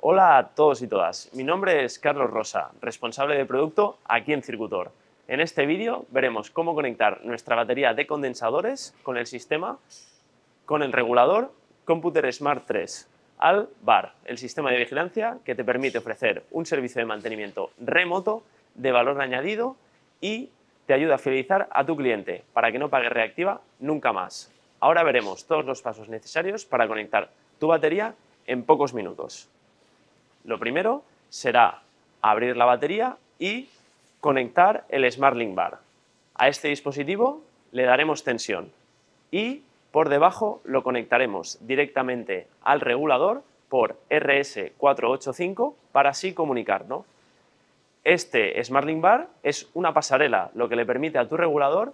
Hola a todos y todas, mi nombre es Carlos Rosa, responsable de producto aquí en Circutor. En este vídeo veremos cómo conectar nuestra batería de condensadores con el sistema, con el regulador Computer SMART III al BAR, el sistema de vigilancia que te permite ofrecer un servicio de mantenimiento remoto de valor añadido y te ayuda a fidelizar a tu cliente para que no pague reactiva nunca más. Ahora veremos todos los pasos necesarios para conectar tu batería en pocos minutos. Lo primero será abrir la batería y conectar el SmartLink Bar. A este dispositivo le daremos tensión y por debajo lo conectaremos directamente al regulador por RS485 para así comunicarnos. Este SmartLink Bar es una pasarela, lo que le permite a tu regulador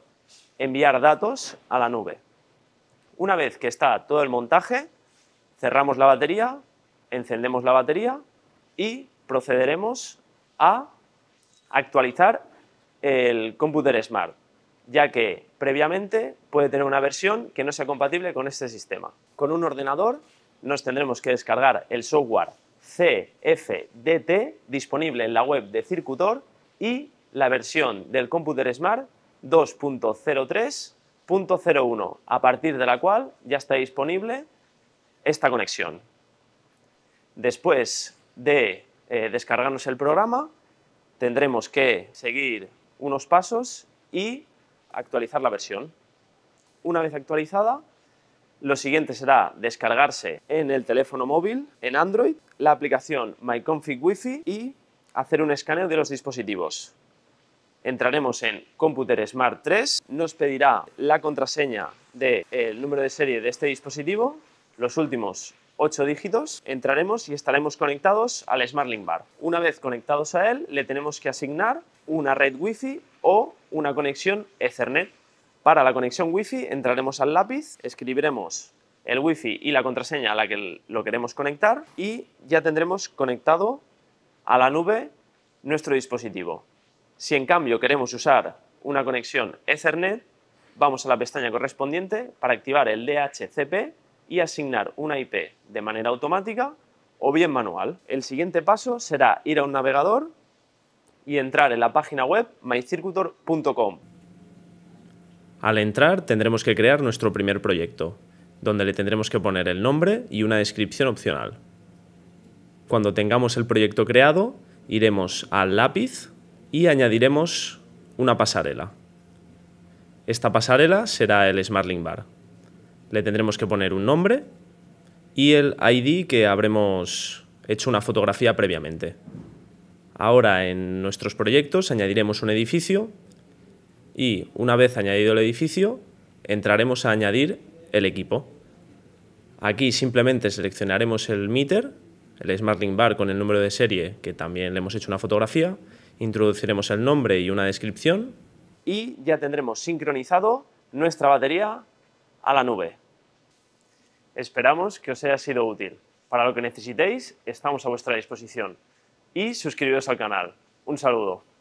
enviar datos a la nube. Una vez que está todo el montaje, cerramos la batería, encendemos la batería y procederemos a actualizar el Computer Smart, ya que previamente puede tener una versión que no sea compatible con este sistema. Con un ordenador nos tendremos que descargar el software CFDT disponible en la web de Circutor y la versión del Computer Smart 2.03.01, a partir de la cual ya está disponible esta conexión. Después de descargarnos el programa, tendremos que seguir unos pasos y actualizar la versión. Una vez actualizada, lo siguiente será descargarse en el teléfono móvil, en Android, la aplicación MyConfig WiFi y hacer un escaneo de los dispositivos. Entraremos en Computer Smart III, nos pedirá la contraseña del número de serie de este dispositivo, los últimos 8 dígitos, entraremos y estaremos conectados al SmartLink Bar. Una vez conectados a él, le tenemos que asignar una red Wi-Fi o una conexión Ethernet. Para la conexión Wi-Fi entraremos al lápiz, escribiremos el Wi-Fi y la contraseña a la que lo queremos conectar y ya tendremos conectado a la nube nuestro dispositivo. Si en cambio queremos usar una conexión Ethernet, vamos a la pestaña correspondiente para activar el DHCP y asignar una IP de manera automática o bien manual. El siguiente paso será ir a un navegador y entrar en la página web mycircuitor.com. Al entrar tendremos que crear nuestro primer proyecto, donde le tendremos que poner el nombre y una descripción opcional. Cuando tengamos el proyecto creado, iremos al lápiz y añadiremos una pasarela. Esta pasarela será el SmartLink Bar. Le tendremos que poner un nombre y el ID que habremos hecho una fotografía previamente. Ahora en nuestros proyectos añadiremos un edificio y una vez añadido el edificio entraremos a añadir el equipo. Aquí simplemente seleccionaremos el meter, el SmartLink Bar con el número de serie que también le hemos hecho una fotografía, introduciremos el nombre y una descripción y ya tendremos sincronizado nuestra batería a la nube. Esperamos que os haya sido útil. Para lo que necesitéis, estamos a vuestra disposición. Y suscribiros al canal. Un saludo.